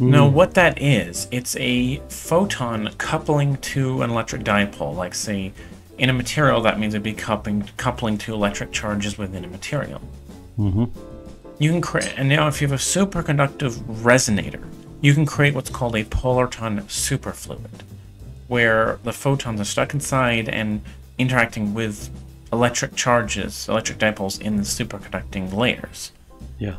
Mm. Now what that is, it's a photon coupling to an electric dipole. Like say in a material, that means it'd be coupling coupling to electric charges within a material. Mm-hmm. You can create, and now if you have a superconductive resonator, you can create what's called a polarton superfluid, where the photons are stuck inside and interacting with electric charges, electric dipoles in the superconducting layers. Yes.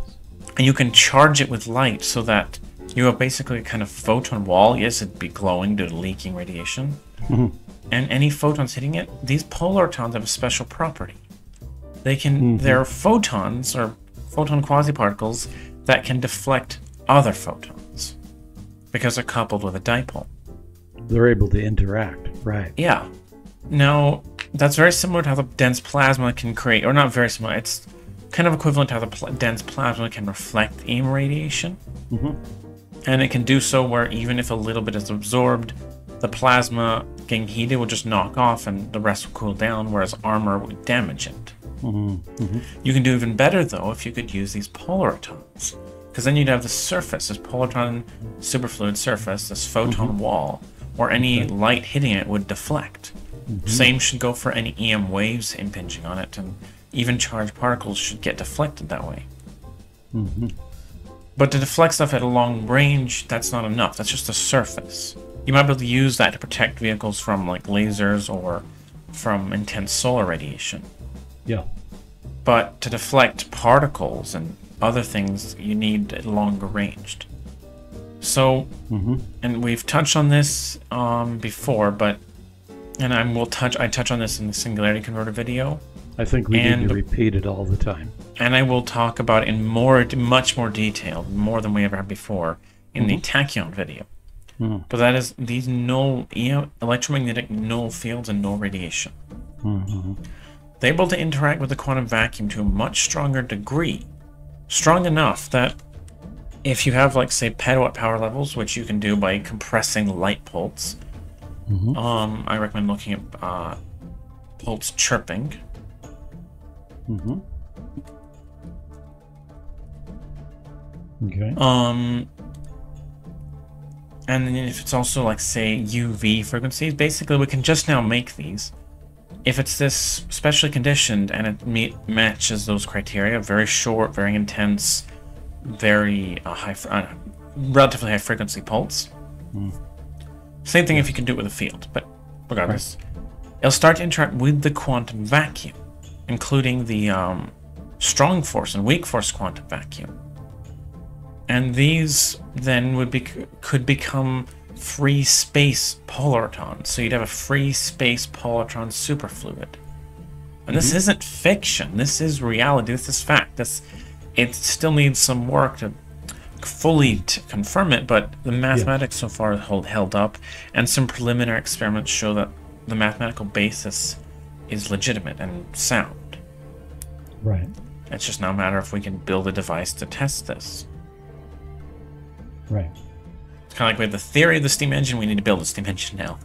And you can charge it with light so that you have basically a kind of photon wall. Yes, it'd be glowing due to leaking radiation. Mm-hmm. And any photons hitting it, these polartons have a special property. They can, mm-hmm. they're photons or photon quasiparticles that can deflect other photons because they're coupled with a dipole. They're able to interact, right? Yeah. Now, that's very similar to how the dense plasma can create, or not very similar, it's kind of equivalent to how the pl dense plasma can reflect E M radiation. Mm-hmm. And it can do so where even if a little bit is absorbed, the plasma getting heated will just knock off and the rest will cool down, whereas armor would damage it. Mm-hmm. You can do even better, though, if you could use these polartons, because then you'd have the surface, this polarton superfluid surface, this photon mm-hmm. wall, where any okay. light hitting it would deflect. Mm-hmm. Same should go for any E M waves impinging on it, and even charged particles should get deflected that way. Mm-hmm. But to deflect stuff at a long range, that's not enough. That's just the surface. You might be able to use that to protect vehicles from like lasers or from intense solar radiation. Yeah. But to deflect particles and other things, you need it longer ranged. So, mm-hmm. and we've touched on this um, before, but And I will touch. I touch on this in the Singularity Converter video. I think we and, need to repeat it all the time. And I will talk about it in more, much more detail, more than we ever had before, in mm-hmm. the Tachyon video. Mm. But that is these null you know, electromagnetic null fields and null radiation. Mm-hmm. They're able to interact with the quantum vacuum to a much stronger degree, strong enough that if you have, like, say, petawatt power levels, which you can do by compressing light pulse. Mm-hmm. Um, I recommend looking at uh, pulse chirping. Mm-hmm. Okay. Um, and then if it's also like say U V frequencies, basically we can just now make these. If it's this specially conditioned and it meet, matches those criteria, very short, very intense, very uh, high, uh, relatively high frequency pulse. Mm. Same thing if you can do it with a field, but regardless. Right. It'll start to interact with the quantum vacuum, including the um, strong force and weak force quantum vacuum. And these then would be could become free space polartons. So you'd have a free space polarton superfluid. And this mm-hmm. isn't fiction. This is reality. This is fact. This, it still needs some work to fully to confirm it, but the mathematics yeah. so far hold held up, and some preliminary experiments show that the mathematical basis is legitimate and sound. Right. It's just now a matter if we can build a device to test this. Right. It's kind of like we have the theory of the steam engine, we need to build a steam engine now.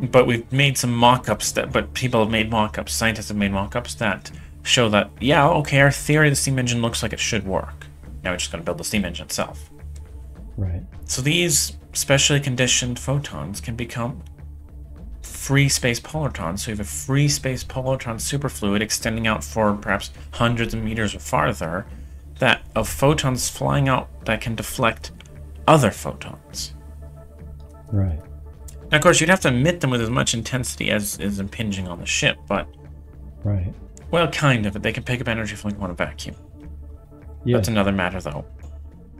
But we've made some mock-ups that, but people have made mock-ups, scientists have made mock-ups that show that, yeah, okay, our theory of the steam engine looks like it should work. Now we're just going to build the steam engine itself. Right. So these specially conditioned photons can become free space polarons. So you have a free space polaron superfluid extending out for perhaps hundreds of meters or farther, that of photons flying out that can deflect other photons. Right. Now, of course, you'd have to emit them with as much intensity as is impinging on the ship, but... Right. Well, kind of. They can pick up energy from like, one vacuum. Yeah. That's another matter, though.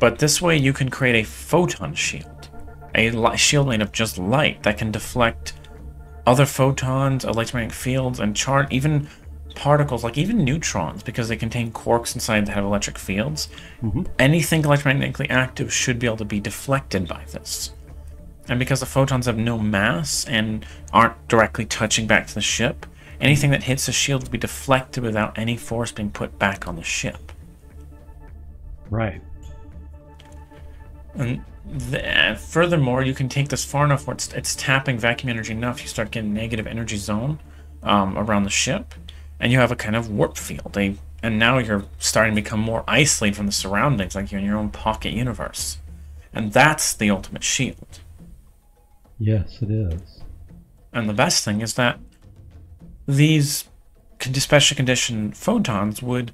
But this way, you can create a photon shield. A li shield made of just light that can deflect other photons, electromagnetic fields, and charge, even particles, like even neutrons, because they contain quarks inside that have electric fields. Mm-hmm. Anything electromagnetically active should be able to be deflected by this. And because the photons have no mass and aren't directly touching back to the ship, anything that hits the shield will be deflected without any force being put back on the ship. Right. And the, furthermore, you can take this far enough where it's, it's tapping vacuum energy enough, you start getting negative energy zone um, around the ship, and you have a kind of warp field. A, and now you're starting to become more isolated from the surroundings, like you're in your own pocket universe. And that's the ultimate shield. Yes, it is. And the best thing is that these special conditioned photons would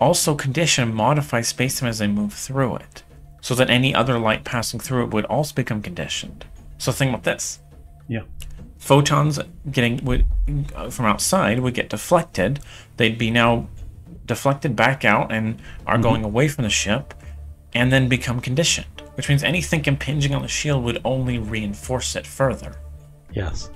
also condition and modify spacetime as they move through it, so that any other light passing through it would also become conditioned. So think about this. Yeah. Photons getting would from outside would get deflected. They'd be now deflected back out and are mm-hmm. going away from the ship, and then become conditioned. Which means anything impinging on the shield would only reinforce it further. Yes.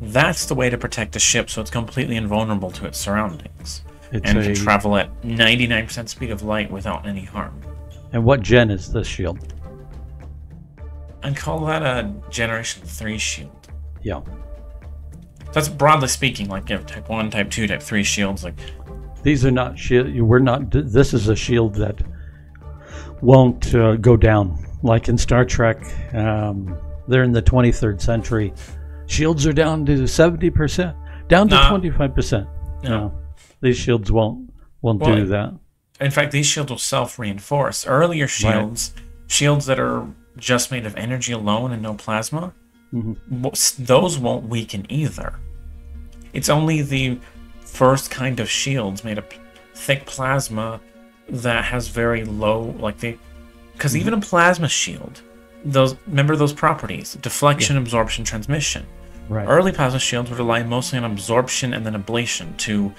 That's the way to protect the ship so it's completely invulnerable to its surroundings. It's and a... can travel at ninety-nine percent speed of light without any harm. And what gen is this shield? I'd call that a Generation three shield. Yeah. That's broadly speaking, like you have Type one, Type two, Type three shields. Like These are not shields. We're not... This is a shield that won't uh, go down. Like in Star Trek, um, they're in the twenty-third century. Shields are down to seventy percent, down to twenty-five percent. No. no, these shields won't won't well, do that. In fact, these shields will self-reinforce. Earlier shields, right. shields that are just made of energy alone and no plasma, mm-hmm. those won't weaken either. It's only the first kind of shields made of thick plasma that has very low, like they. Because even a plasma shield, those remember those properties: deflection, yeah. absorption, transmission. Right. Early plasma shields would rely mostly on absorption and then ablation to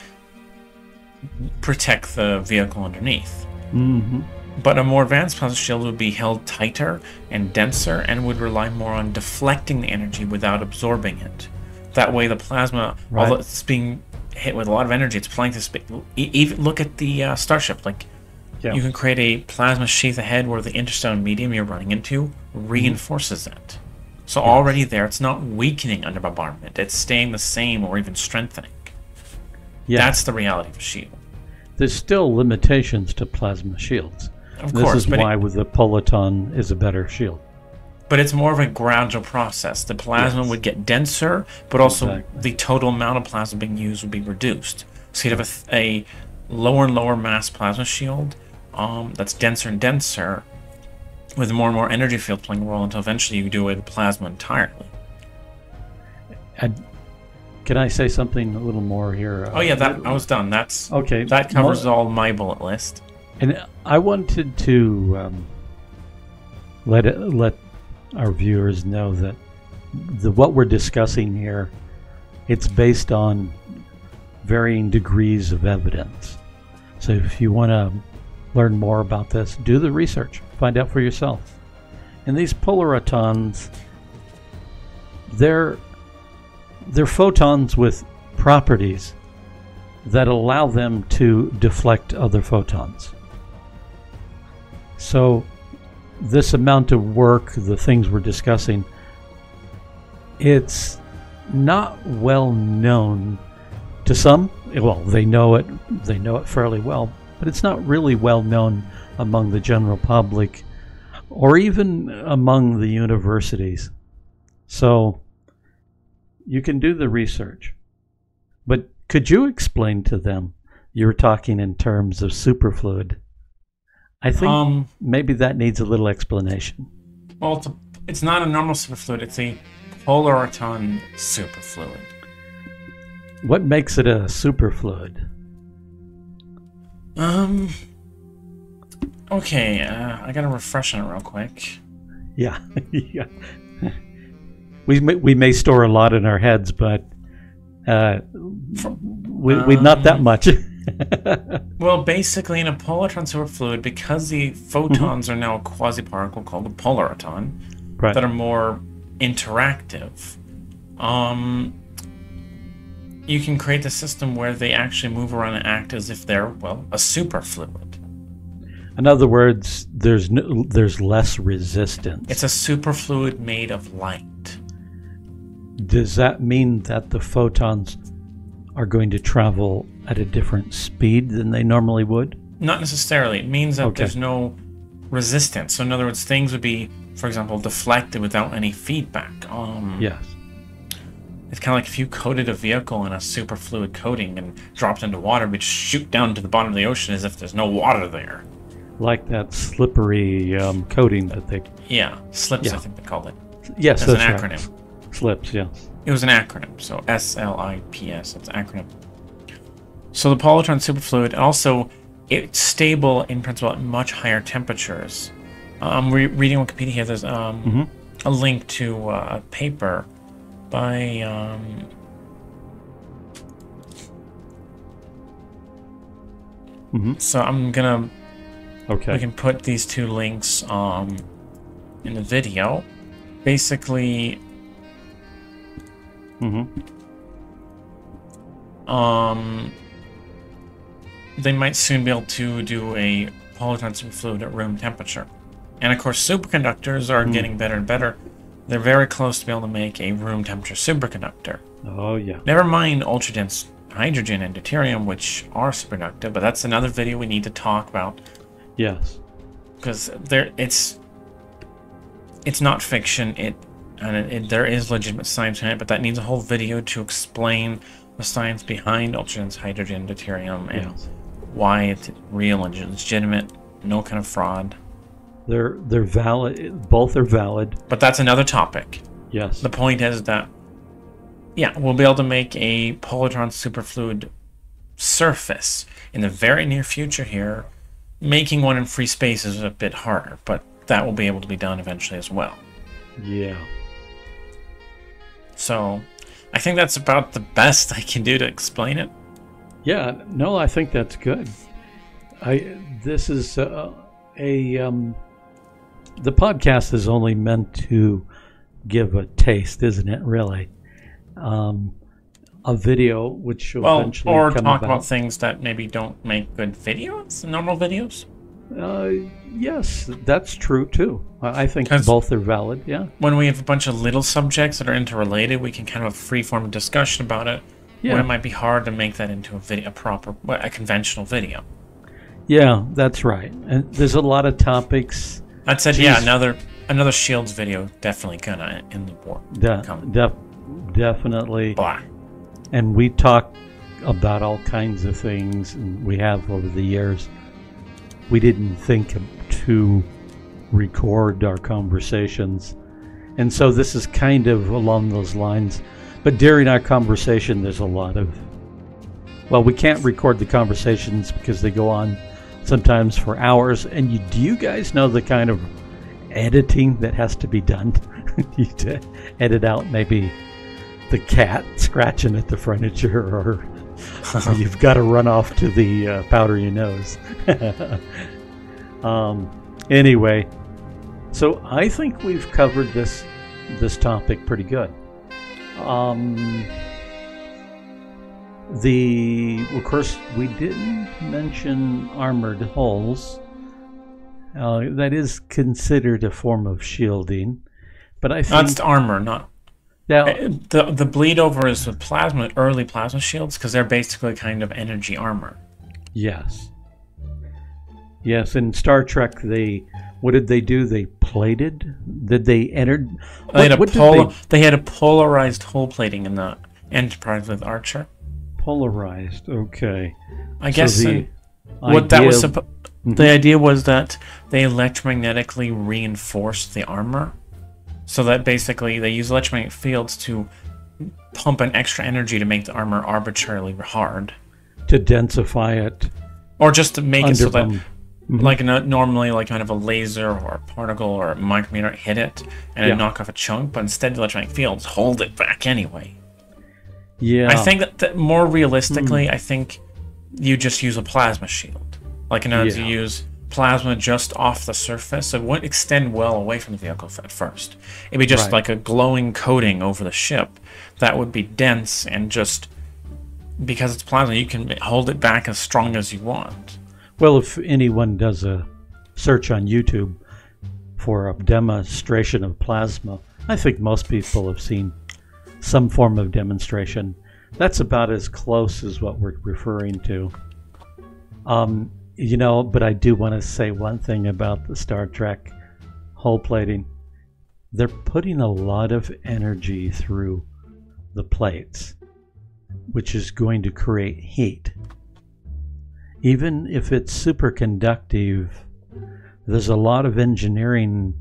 protect the vehicle underneath. Mm-hmm. But a more advanced plasma shield would be held tighter and denser and would rely more on deflecting the energy without absorbing it. That way, the plasma, right. although it's being hit with a lot of energy, it's flying to space. Even look at the uh, Starship, like. Yeah. You can create a plasma sheath ahead where the interstellar medium you're running into reinforces mm-hmm. it. So yes. already there, it's not weakening under bombardment. It's staying the same or even strengthening. Yeah. That's the reality of a shield. There's still limitations to plasma shields. Of this course. This is why it, with the polaton is a better shield. But it's more of a gradual process. The plasma yes. would get denser, but also exactly. the total amount of plasma being used would be reduced. So you'd have a, a lower and lower mass plasma shield Um, that's denser and denser, with more and more energy field playing a role until eventually you do away with plasma entirely. And can I say something a little more here? Oh yeah, that I was done. That's okay. That covers all my bullet list. And I wanted to um, let it, let our viewers know that the what we're discussing here, it's based on varying degrees of evidence. So if you want to learn more about this, do the research, find out for yourself. And these polarotons, they're they're photons with properties that allow them to deflect other photons. So this amount of work, the things we're discussing, it's not well known to some. Well, they know it, they know it fairly well, but it's not really well known among the general public or even among the universities. So you can do the research, but could you explain to them? You're talking in terms of superfluid. I think um, maybe that needs a little explanation. Well, it's, a, it's not a normal superfluid. It's a polariton superfluid. What makes it a superfluid? Um. Okay, uh, I gotta refresh on it real quick. Yeah, yeah. We may, we may store a lot in our heads, but uh, we we um, not that much. Well, basically, in a polariton superfluid, because the photons mm-hmm. are now a quasi-particle called a polariton, right. that are more interactive, um, you can create a system where they actually move around and act as if they're, well, a superfluid. In other words, there's no, there's less resistance. It's a superfluid made of light. Does that mean that the photons are going to travel at a different speed than they normally would? Not necessarily. It means that okay. there's no resistance. So in other words, things would be, for example, deflected without any feedback. Um, yes. It's kind of like if you coated a vehicle in a superfluid coating and dropped into water, it would shoot down to the bottom of the ocean as if there's no water there. Like that slippery um, coating that they... Yeah, SLIPS, yeah. I think they called it. Yes, that's an acronym. Right. SLIPS, yeah. It was an acronym, so S L I P S, it's an acronym. So the polariton superfluid, and also it's stable in principle at much higher temperatures. I'm um, re reading Wikipedia here, there's um, mm-hmm. a link to uh, a paper by... Um, mm-hmm. So I'm gonna... Okay. We can put these two links um, in the video. Basically... Mm-hmm. Um, they might soon be able to do a polariton superfluid at room temperature. And of course, superconductors are mm. getting better and better. They're very close to be able to make a room temperature superconductor. Oh, yeah. Never mind ultra dense hydrogen and deuterium, which are superconductive, but that's another video we need to talk about. Yes. Because there, it's, it's not fiction. It And it, it, there is legitimate science in it, but that needs a whole video to explain the science behind ultradense hydrogen, deuterium, and yes. why it's real and legitimate, no kind of fraud. They're they're valid. Both are valid. But that's another topic. Yes. The point is that, yeah, we'll be able to make a polariton superfluid surface in the very near future here. Making one in free space is a bit harder, but that will be able to be done eventually as well. Yeah. So, I think that's about the best I can do to explain it. Yeah, no, I think that's good. I this is uh, a um, the podcast is only meant to give a taste, isn't it? Really, um, a video which will well, eventually or come talk about. about things that maybe don't make good videos, normal videos. Uh, yes, that's true too. I think both are valid, yeah. When we have a bunch of little subjects that are interrelated, we can kind of have a freeform discussion about it, yeah. where it might be hard to make that into a video, a proper, a conventional video. Yeah, that's right. And there's a lot of topics. That said, Jeez. yeah, another another Shields video definitely gonna in the war. De def definitely. Blah. And we talk about all kinds of things we have over the years. We didn't think to record our conversations. And so this is kind of along those lines. But during our conversation, there's a lot of... Well, we can't record the conversations because they go on sometimes for hours. And you, do you guys know the kind of editing that has to be done? You to edit out maybe the cat scratching at the furniture or... So you've got to run off to the uh, powder your nose. um, anyway, so I think we've covered this this topic pretty good. Um, the of course we didn't mention armored hulls. Uh, that is considered a form of shielding, but I think that's armor, not now. The the bleed over is with plasma, early plasma shields, because they're basically kind of energy armor. Yes. Yes, in Star Trek, they what did they do? They plated. Did they entered? They had a polar, they had a polarized hull plating in the Enterprise with Archer. Polarized. Okay. I guess what that was. Mm-hmm. The idea was that they electromagnetically reinforced the armor, so that basically they use electromagnetic fields to pump an extra energy to make the armor arbitrarily hard, to densify it, or just to make it so that, mm-hmm. like normally, like kind of a laser or a particle or a micrometer hit it and yeah. it knock off a chunk, but instead the electromagnetic fields hold it back anyway. Yeah, I think that, that more realistically, mm-hmm. I think you just use a plasma shield. Like, in order yeah. to use plasma just off the surface, it wouldn't extend well away from the vehicle at first. It'd be just right. like a glowing coating over the ship that would be dense, and just because it's plasma, you can hold it back as strong as you want. Well, if anyone does a search on YouTube for a demonstration of plasma, I think most people have seen some form of demonstration. That's about as close as what we're referring to. Um... You know, but I do want to say one thing about the Star Trek hull plating. They're putting a lot of energy through the plates, which is going to create heat. Even if it's superconductive, there's a lot of engineering.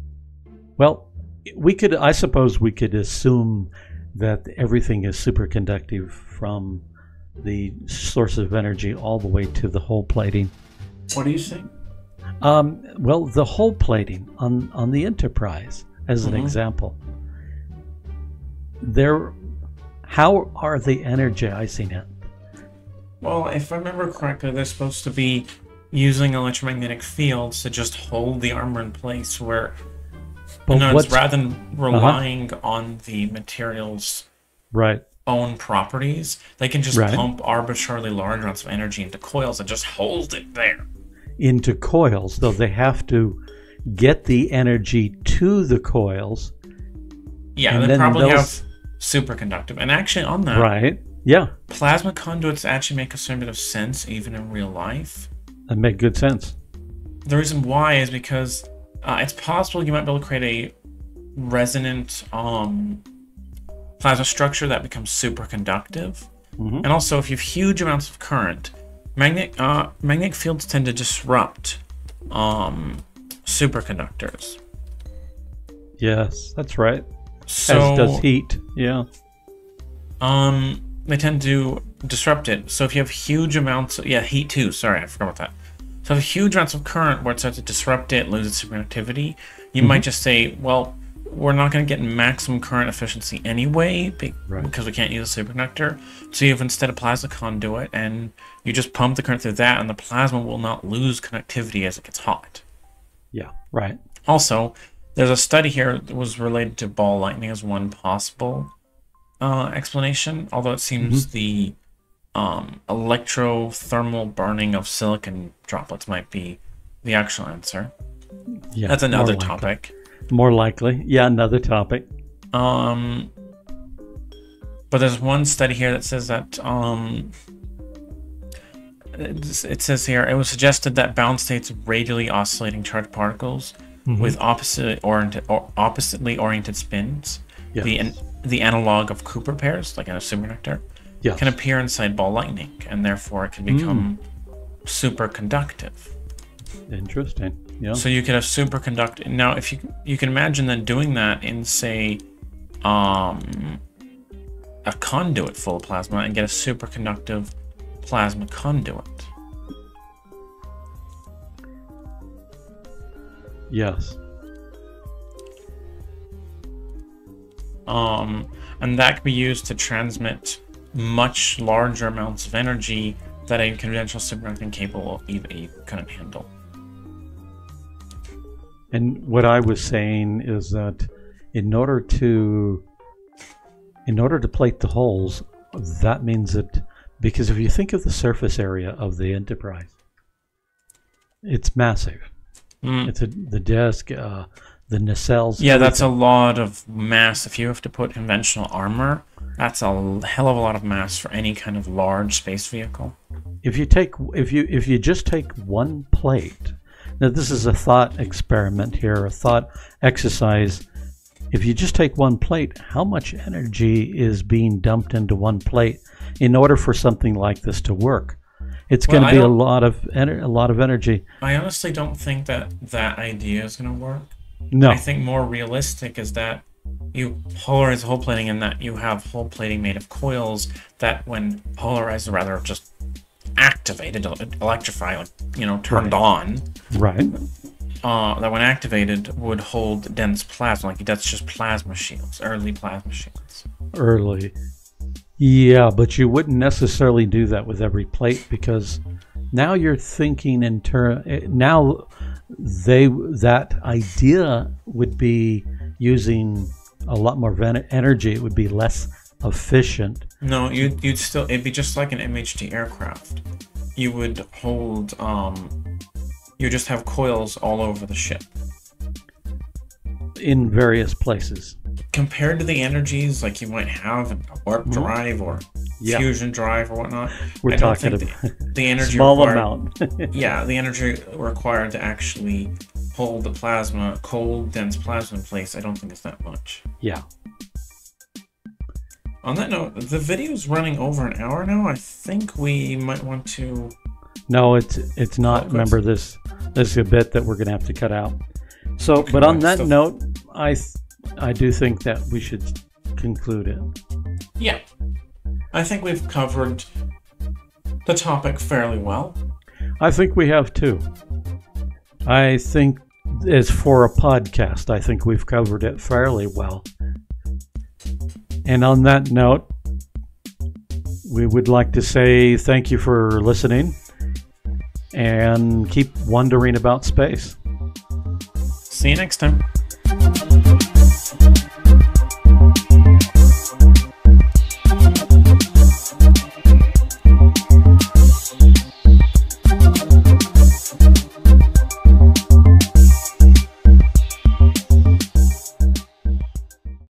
Well, we could, I suppose we could assume that everything is superconductive from the source of energy all the way to the hull plating. What do you think? Um, well, the hull plating on, on the Enterprise, as mm-hmm. an example, they're, how are they energizing it? Well, if I remember correctly, they're supposed to be using electromagnetic fields to just hold the armor in place, where, you know, it's rather than relying uh-huh. on the material's right. own properties, they can just right. pump arbitrarily large amounts of energy into coils and just hold it there. Into coils, though they have to get the energy to the coils. Yeah, and they then probably those... have superconductive. And actually on that, right? Yeah, plasma conduits actually make a certain bit of sense even in real life. That make good sense. The reason why is because uh, it's possible you might be able to create a resonant um, plasma structure that becomes superconductive. Mm-hmm. And also if you have huge amounts of current, Magnetic, uh, magnetic fields tend to disrupt um, superconductors. Yes, that's right. So, as does heat, yeah. Um, they tend to disrupt it. So if you have huge amounts of... Yeah, heat too. Sorry, I forgot about that. So if huge amounts of current where it starts to disrupt it, lose its superconductivity, you mm-hmm. might just say, well, we're not going to get maximum current efficiency anyway be right. because we can't use a superconductor. So you have instead a plasma conduit, and you just pump the current through that, and the plasma will not lose conductivity as it gets hot. Yeah, right. Also, there's a study here that was related to ball lightning as one possible uh, explanation, although it seems mm-hmm. the um, electrothermal burning of silicon droplets might be the actual answer. Yeah, that's another topic. More likely. Yeah, another topic. Um, but there's one study here that says that, um, it, it says here, it was suggested that bound states of radially oscillating charged particles mm-hmm. with opposite oriented, or oppositely oriented spins, yes. the, an, the analog of Cooper pairs, like in a superconductor, yes. can appear inside ball lightning, and therefore it can become mm. superconductive. Interesting. Yeah. So you could have superconduct. Now, if you you can imagine then doing that in, say, um, a conduit full of plasma and get a superconductive plasma conduit. Yes. Um, and that can be used to transmit much larger amounts of energy that a conventional superconductor incapable E V couldn't handle. And what I was saying is that in order to in order to plate the holes, that means that, because if you think of the surface area of the Enterprise, it's massive. Mm. It's a, the desk, uh, the nacelles. Yeah, that's a lot of mass. If you have to put conventional armor, that's a hell of a lot of mass for any kind of large space vehicle. If you take, if you if you just take one plate. Now this is a thought experiment here, a thought exercise. If you just take one plate, how much energy is being dumped into one plate in order for something like this to work? It's well, going to be a lot of ener a lot of energy. I honestly don't think that that idea is going to work. No. I think more realistic is that you polarize hull plating and that you have hull plating made of coils that when polarized, rather just activated, electrified, you know, turned right. on. Right. Uh, that when activated would hold dense plasma. Like that's just plasma shields, early plasma shields. Early. Yeah, but you wouldn't necessarily do that with every plate, because now you're thinking in term. Now, they that idea would be using a lot more energy. It would be less efficient. No, you'd you'd still. It'd be just like an M H T aircraft. You would hold. Um, you just have coils all over the ship. In various places. Compared to the energies like you might have in a warp drive or yeah. fusion drive or whatnot, we're I talking about the, the energy small amount. yeah, the energy required to actually hold the plasma, cold, dense plasma in place, I don't think it's that much. Yeah. On that note, the video's running over an hour now. I think we might want to. No, it's it's not. Oh, remember this this is a bit that we're going to have to cut out. So, okay, but on that so note, I. Th I do think that we should conclude it. Yeah. I think we've covered the topic fairly well. I think we have too. I think as for a podcast, I think we've covered it fairly well. And on that note, we would like to say thank you for listening and keep wondering about space. See you next time.